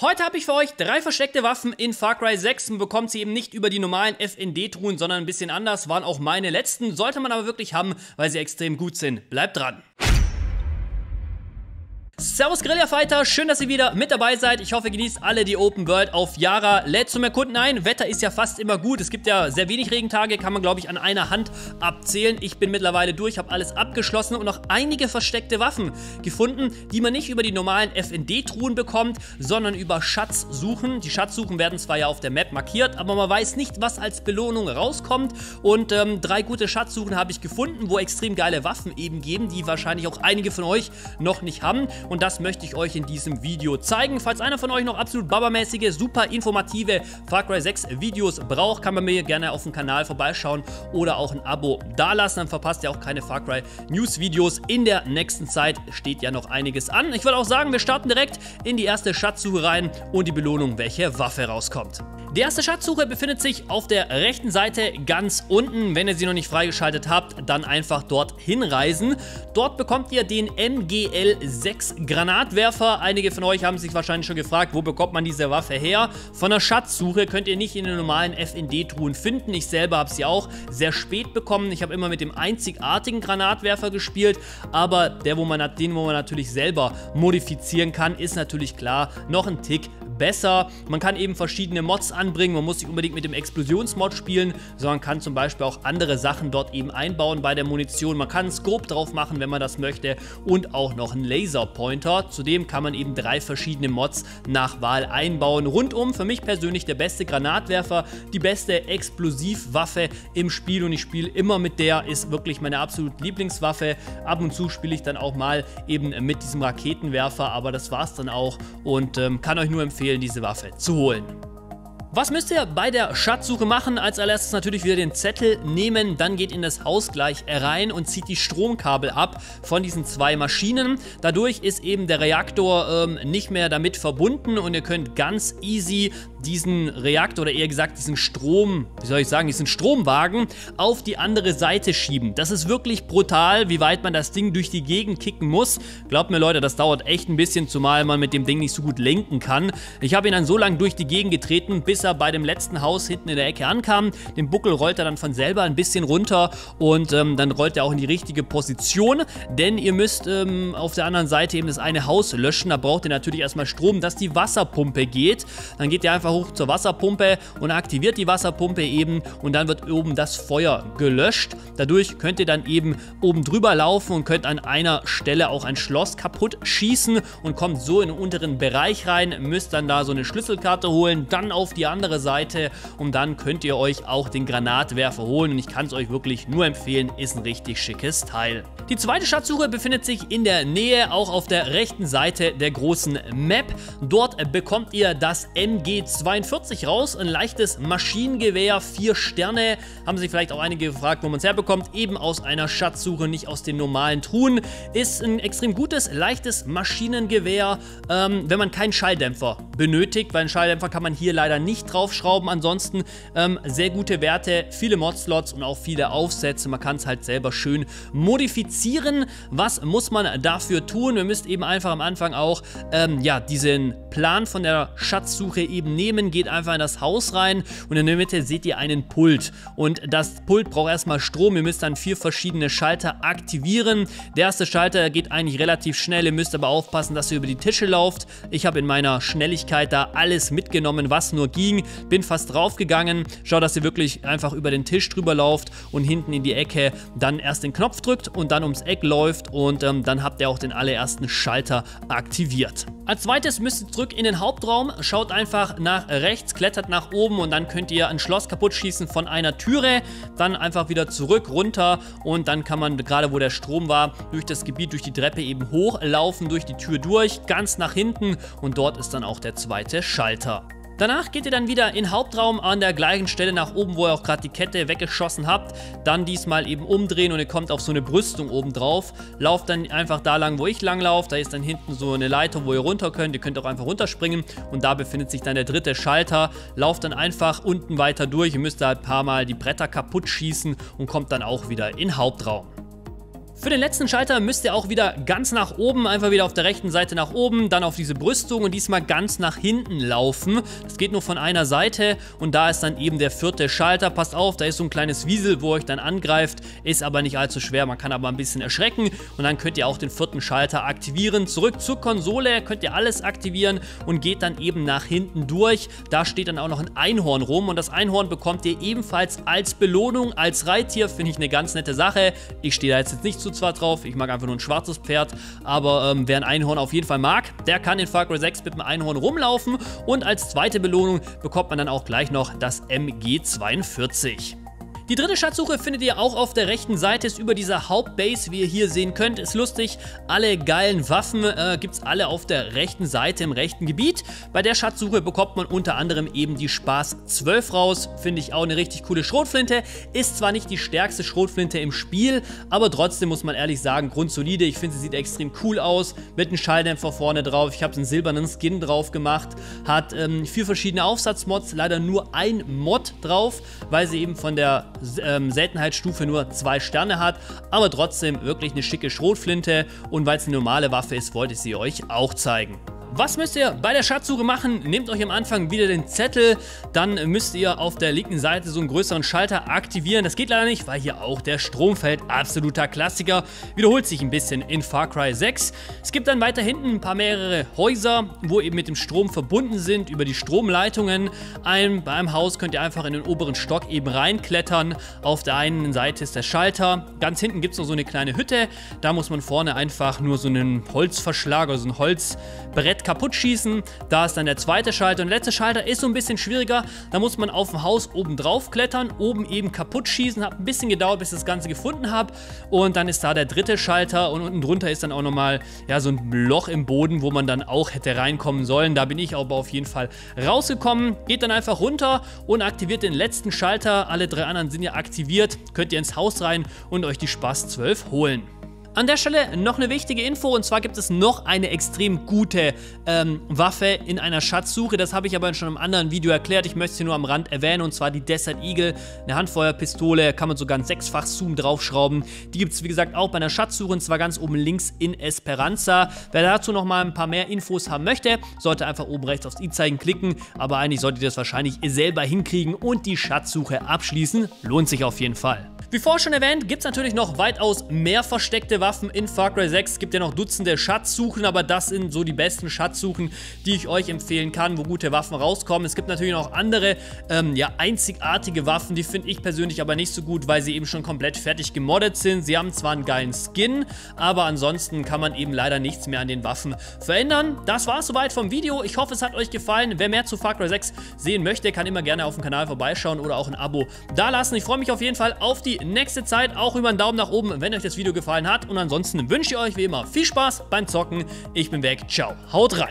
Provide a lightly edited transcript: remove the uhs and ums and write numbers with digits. Heute habe ich für euch 3 versteckte Waffen in Far Cry 6 und bekommt sie eben nicht über die normalen FND-Truhen, sondern ein bisschen anders, waren auch meine letzten, sollte man aber wirklich haben, weil sie extrem gut sind. Bleibt dran! Servus Guerillafighter, schön, dass ihr wieder mit dabei seid. Ich hoffe, ihr genießt alle die Open World auf Yara. Lädt zum Erkunden ein, Wetter ist ja fast immer gut. Es gibt ja sehr wenig Regentage, kann man glaube ich an einer Hand abzählen. Ich bin mittlerweile durch, habe alles abgeschlossen und noch einige versteckte Waffen gefunden, die man nicht über die normalen FND-Truhen bekommt, sondern über Schatzsuchen. Die Schatzsuchen werden zwar ja auf der Map markiert, aber man weiß nicht, was als Belohnung rauskommt. Und 3 gute Schatzsuchen habe ich gefunden, wo extrem geile Waffen eben geben, die wahrscheinlich auch einige von euch noch nicht haben. Und das möchte ich euch in diesem Video zeigen. Falls einer von euch noch absolut babamäßige, super informative Far Cry 6 Videos braucht, kann man mir gerne auf dem Kanal vorbeischauen oder auch ein Abo dalassen. Dann verpasst ihr auch keine Far Cry News Videos. In der nächsten Zeit steht ja noch einiges an. Ich würde auch sagen, wir starten direkt in die erste Schatzsuche rein und die Belohnung, welche Waffe rauskommt. Die erste Schatzsuche befindet sich auf der rechten Seite ganz unten. Wenn ihr sie noch nicht freigeschaltet habt, dann einfach dort hinreisen. Dort bekommt ihr den MGL-6 Granatwerfer. Einige von euch haben sich wahrscheinlich schon gefragt, wo bekommt man diese Waffe her? Von der Schatzsuche könnt ihr nicht in den normalen FND-Truhen finden. Ich selber habe sie auch sehr spät bekommen. Ich habe immer mit dem einzigartigen Granatwerfer gespielt, aber den, wo man natürlich selber modifizieren kann, ist natürlich klar noch ein Tick besser. Man kann eben verschiedene Mods anbringen, man muss nicht unbedingt mit dem Explosionsmod spielen, sondern kann zum Beispiel auch andere Sachen dort eben einbauen bei der Munition. Man kann einen Scope drauf machen, wenn man das möchte und auch noch einen Laserpointer. Zudem kann man eben 3 verschiedene Mods nach Wahl einbauen. Rundum für mich persönlich der beste Granatwerfer, die beste Explosivwaffe im Spiel und ich spiele immer mit der, ist wirklich meine absolute Lieblingswaffe. Ab und zu spiele ich dann auch mal eben mit diesem Raketenwerfer, aber das war's dann auch und kann euch nur empfehlen, diese Waffe zu holen. Was müsst ihr bei der Schatzsuche machen? Als allererstes natürlich wieder den Zettel nehmen, dann geht in das Haus gleich rein und zieht die Stromkabel ab von diesen 2 Maschinen. Dadurch ist eben der Reaktor nicht mehr damit verbunden und ihr könnt ganz easy diesen Reaktor oder eher gesagt diesen Strom, wie soll ich sagen, diesen Stromwagen auf die andere Seite schieben. Das ist wirklich brutal, wie weit man das Ding durch die Gegend kicken muss. Glaubt mir Leute, das dauert echt ein bisschen, zumal man mit dem Ding nicht so gut lenken kann. Ich habe ihn dann so lange durch die Gegend getreten, bis bei dem letzten Haus hinten in der Ecke ankam. Den Buckel rollt er dann von selber ein bisschen runter und dann rollt er auch in die richtige Position, denn ihr müsst auf der anderen Seite eben das eine Haus löschen. Da braucht ihr natürlich erstmal Strom, dass die Wasserpumpe geht. Dann geht ihr einfach hoch zur Wasserpumpe und aktiviert die Wasserpumpe eben und dann wird oben das Feuer gelöscht. Dadurch könnt ihr dann eben oben drüber laufen und könnt an einer Stelle auch ein Schloss kaputt schießen und kommt so in den unteren Bereich rein, müsst dann da so eine Schlüsselkarte holen, dann auf die andere Seite und dann könnt ihr euch auch den Granatwerfer holen und ich kann es euch wirklich nur empfehlen, ist ein richtig schickes Teil. Die zweite Schatzsuche befindet sich in der Nähe, auch auf der rechten Seite der großen Map. Dort bekommt ihr das MG42 raus, ein leichtes Maschinengewehr, 4 Sterne. Haben sich vielleicht auch einige gefragt, wo man es herbekommt, eben aus einer Schatzsuche, nicht aus den normalen Truhen. Ist ein extrem gutes, leichtes Maschinengewehr, wenn man keinen Schalldämpfer benötigt, weil einen Schalldämpfer kann man hier leider nicht draufschrauben, ansonsten sehr gute Werte, viele Mod-Slots und auch viele Aufsätze, man kann es halt selber schön modifizieren. Was muss man dafür tun? Wir müssen eben einfach am Anfang auch ja, diesen Plan von der Schatzsuche eben nehmen, geht einfach in das Haus rein und in der Mitte seht ihr einen Pult und das Pult braucht erstmal Strom, ihr müsst dann 4 verschiedene Schalter aktivieren. Der erste Schalter geht eigentlich relativ schnell, ihr müsst aber aufpassen, dass ihr über die Tische lauft. Ich habe in meiner Schnelligkeit da alles mitgenommen, was nur geht. Bin fast draufgegangen, schau, dass ihr wirklich einfach über den Tisch drüber lauft und hinten in die Ecke dann erst den Knopf drückt und dann ums Eck läuft und dann habt ihr auch den allerersten Schalter aktiviert. Als zweites müsst ihr zurück in den Hauptraum, schaut einfach nach rechts, klettert nach oben und dann könnt ihr ein Schloss kaputt schießen von einer Türe, dann einfach wieder zurück, runter und dann kann man, gerade wo der Strom war, durch das Gebiet, durch die Treppe eben hochlaufen, durch die Tür durch, ganz nach hinten und dort ist dann auch der zweite Schalter. Danach geht ihr dann wieder in den Hauptraum an der gleichen Stelle nach oben, wo ihr auch gerade die Kette weggeschossen habt. Dann diesmal eben umdrehen und ihr kommt auf so eine Brüstung oben drauf. Lauft dann einfach da lang, wo ich lang laufe. Da ist dann hinten so eine Leiter, wo ihr runter könnt. Ihr könnt auch einfach runterspringen und da befindet sich dann der dritte Schalter. Lauft dann einfach unten weiter durch. Ihr müsst da halt ein paar Mal die Bretter kaputt schießen und kommt dann auch wieder in den Hauptraum. Für den letzten Schalter müsst ihr auch wieder ganz nach oben, einfach wieder auf der rechten Seite nach oben, dann auf diese Brüstung und diesmal ganz nach hinten laufen. Das geht nur von einer Seite und da ist dann eben der vierte Schalter. Passt auf, da ist so ein kleines Wiesel, wo ihr euch dann angreift, ist aber nicht allzu schwer, man kann aber ein bisschen erschrecken und dann könnt ihr auch den vierten Schalter aktivieren. Zurück zur Konsole, könnt ihr alles aktivieren und geht dann eben nach hinten durch. Da steht dann auch noch ein Einhorn rum und das Einhorn bekommt ihr ebenfalls als Belohnung, als Reittier, finde ich eine ganz nette Sache. Ich stehe da jetzt nicht zu zwar drauf, ich mag einfach nur ein schwarzes Pferd, aber wer ein Einhorn auf jeden Fall mag, der kann in Far Cry 6 mit dem Einhorn rumlaufen und als zweite Belohnung bekommt man dann auch gleich noch das MG42. Die dritte Schatzsuche findet ihr auch auf der rechten Seite, ist über dieser Hauptbase, wie ihr hier sehen könnt, ist lustig. Alle geilen Waffen gibt es alle auf der rechten Seite im rechten Gebiet. Bei der Schatzsuche bekommt man unter anderem eben die SPAS-12 raus, finde ich auch eine richtig coole Schrotflinte. Ist zwar nicht die stärkste Schrotflinte im Spiel, aber trotzdem muss man ehrlich sagen, grundsolide. Ich finde, sie sieht extrem cool aus, mit einem Schalldämpfer vorne drauf. Ich habe einen silbernen Skin drauf gemacht, hat 4 verschiedene Aufsatzmods, leider nur ein Mod drauf, weil sie eben von der Seltenheitsstufe nur 2 Sterne hat, aber trotzdem wirklich eine schicke Schrotflinte und weil es eine normale Waffe ist, wollte ich sie euch auch zeigen. Was müsst ihr bei der Schatzsuche machen? Nehmt euch am Anfang wieder den Zettel, dann müsst ihr auf der linken Seite so einen größeren Schalter aktivieren. Das geht leider nicht, weil hier auch der Strom fällt. Absoluter Klassiker. Wiederholt sich ein bisschen in Far Cry 6. Es gibt dann weiter hinten ein paar mehrere Häuser, wo eben mit dem Strom verbunden sind, über die Stromleitungen. Bei einem Haus könnt ihr einfach in den oberen Stock eben reinklettern. Auf der einen Seite ist der Schalter. Ganz hinten gibt es noch so eine kleine Hütte. Da muss man vorne einfach nur so einen Holzverschlag oder so ein Holzbrett kaputt schießen, da ist dann der zweite Schalter und der letzte Schalter ist so ein bisschen schwieriger, da muss man auf dem Haus oben drauf klettern, oben eben kaputt schießen, hat ein bisschen gedauert, bis ich das Ganze gefunden habe und dann ist da der dritte Schalter und unten drunter ist dann auch nochmal ja, so ein Loch im Boden, wo man dann auch hätte reinkommen sollen, da bin ich aber auf jeden Fall rausgekommen, geht dann einfach runter und aktiviert den letzten Schalter, alle 3 anderen sind ja aktiviert, könnt ihr ins Haus rein und euch die SPAS-12 holen. An der Stelle noch eine wichtige Info und zwar gibt es noch eine extrem gute Waffe in einer Schatzsuche. Das habe ich aber schon im anderen Video erklärt. Ich möchte sie nur am Rand erwähnen und zwar die Desert Eagle, eine Handfeuerpistole. Kann man sogar einen 6-fach Zoom draufschrauben. Die gibt es wie gesagt auch bei einer Schatzsuche und zwar ganz oben links in Esperanza. Wer dazu noch mal ein paar mehr Infos haben möchte, sollte einfach oben rechts aufs i-Zeichen klicken. Aber eigentlich solltet ihr das wahrscheinlich selber hinkriegen und die Schatzsuche abschließen. Lohnt sich auf jeden Fall. Wie vorher schon erwähnt, gibt es natürlich noch weitaus mehr versteckte Waffen in Far Cry 6. Es gibt ja noch Dutzende Schatzsuchen, aber das sind so die besten Schatzsuchen, die ich euch empfehlen kann, wo gute Waffen rauskommen. Es gibt natürlich noch andere, ja, einzigartige Waffen, die finde ich persönlich aber nicht so gut, weil sie eben schon komplett fertig gemoddet sind. Sie haben zwar einen geilen Skin, aber ansonsten kann man eben leider nichts mehr an den Waffen verändern. Das war es soweit vom Video. Ich hoffe, es hat euch gefallen. Wer mehr zu Far Cry 6 sehen möchte, kann immer gerne auf dem Kanal vorbeischauen oder auch ein Abo dalassen. Ich freue mich auf jeden Fall auf die nächste Zeit, auch über einen Daumen nach oben, wenn euch das Video gefallen hat und ansonsten wünsche ich euch wie immer viel Spaß beim Zocken. Ich bin weg, ciao, haut rein!